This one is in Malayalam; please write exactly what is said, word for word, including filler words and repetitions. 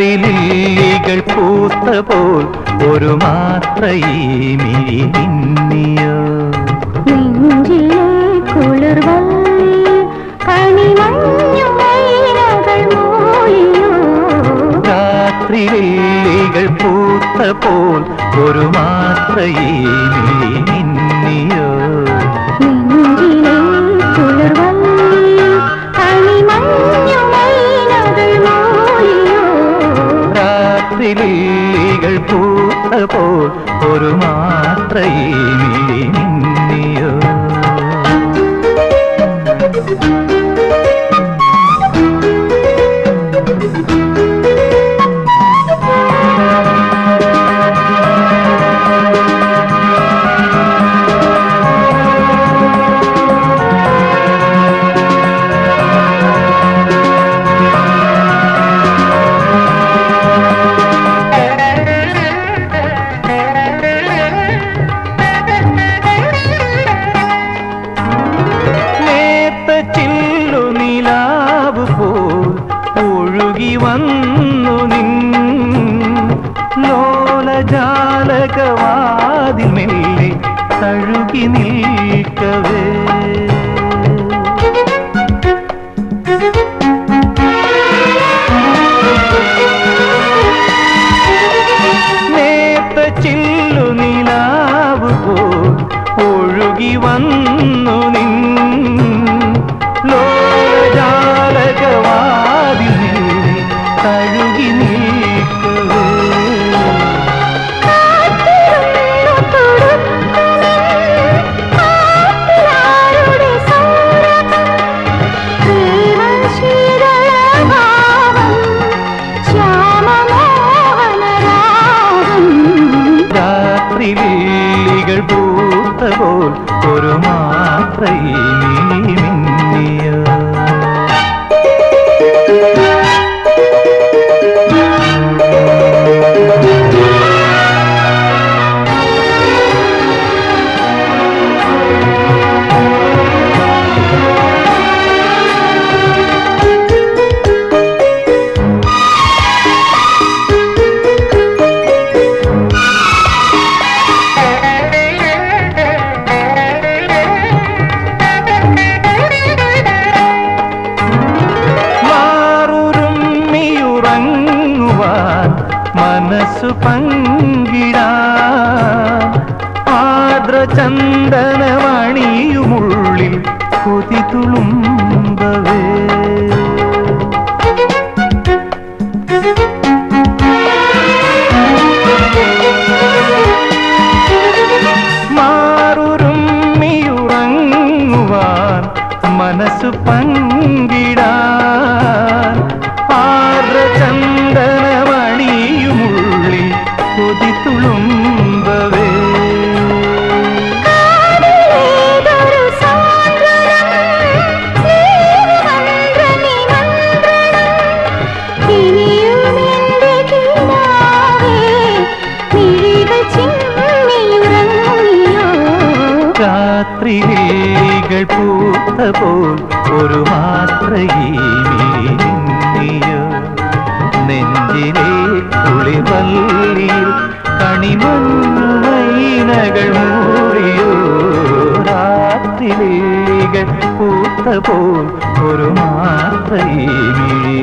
രാത്രിലില്ലികൾ പൂത്തപ്പോൾ ഒരു മാത്രയീ മിഴി മിന്നിയോ നെഞ്ചിലെ കുളിർവള്ളി കണിമഞ്ഞു മൈനകൾ മൂളിയോ രാത്രിലില്ലികൾ പൂത്തപ്പോൾ ഒരു മാത്രയീ മിഴി മിന്നിയോ നെഞ്ചിലെ കുളിർവള്ളി കണിമഞ്ഞു മൈനകൾ മൂളിയോ രാത്രിലില്ലികൾ പൂത്തപ്പോൾ ഒരു മാത്രയീ മിഴി മിന്നിയോ पूत पोल और मात्र